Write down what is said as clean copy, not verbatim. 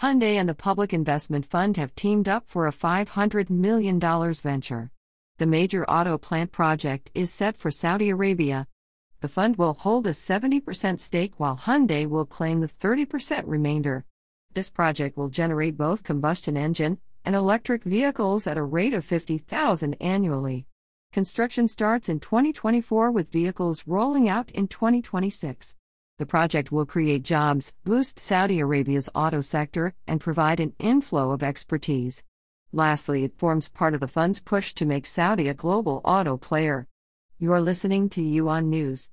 Hyundai and the Public Investment Fund have teamed up for a $500 million venture. The major auto plant project is set for Saudi Arabia. The fund will hold a 70% stake while Hyundai will claim the 30% remainder. This project will generate both combustion engine and electric vehicles at a rate of 50,000 annually. Construction starts in 2024 with vehicles rolling out in 2026. The project will create jobs, boost Saudi Arabia's auto sector, and provide an inflow of expertise. Lastly, it forms part of the fund's push to make Saudi a global auto player. You're listening to UON News.